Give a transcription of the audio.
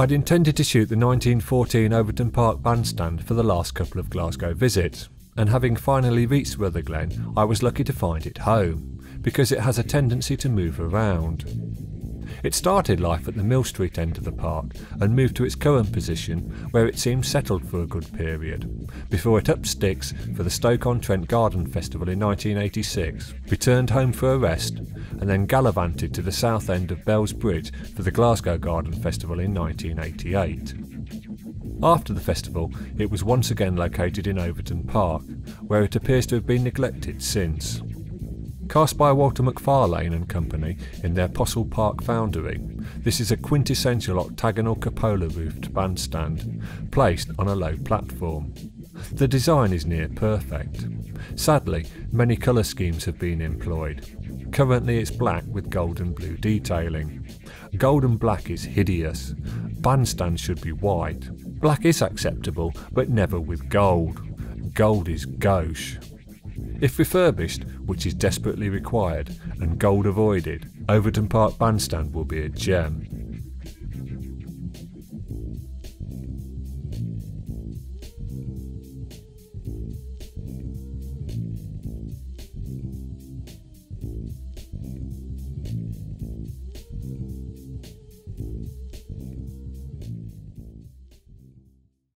I'd intended to shoot the 1914 Overtoun Park Bandstand for the last couple of Glasgow visits, and having finally reached Rutherglen, I was lucky to find it home, because it has a tendency to move around. It started life at the Mill Street end of the park and moved to its current position, where it seemed settled for a good period, before it up sticks for the Stoke-on-Trent Garden Festival in 1986, returned home for a rest, and then gallivanted to the south end of Bell's Bridge for the Glasgow Garden Festival in 1988. After the festival, it was once again located in Overtoun Park, where it appears to have been neglected since. Cast by Walter McFarlane and Company in their Possilpark Foundry, this is a quintessential octagonal cupola-roofed bandstand, placed on a low platform. The design is near perfect. Sadly, many colour schemes have been employed. Currently it's black with gold and blue detailing. Gold and black is hideous. Bandstands should be white. Black is acceptable, but never with gold. Gold is gauche. If refurbished, which is desperately required, and gold avoided, Overtoun Park Bandstand will be a gem.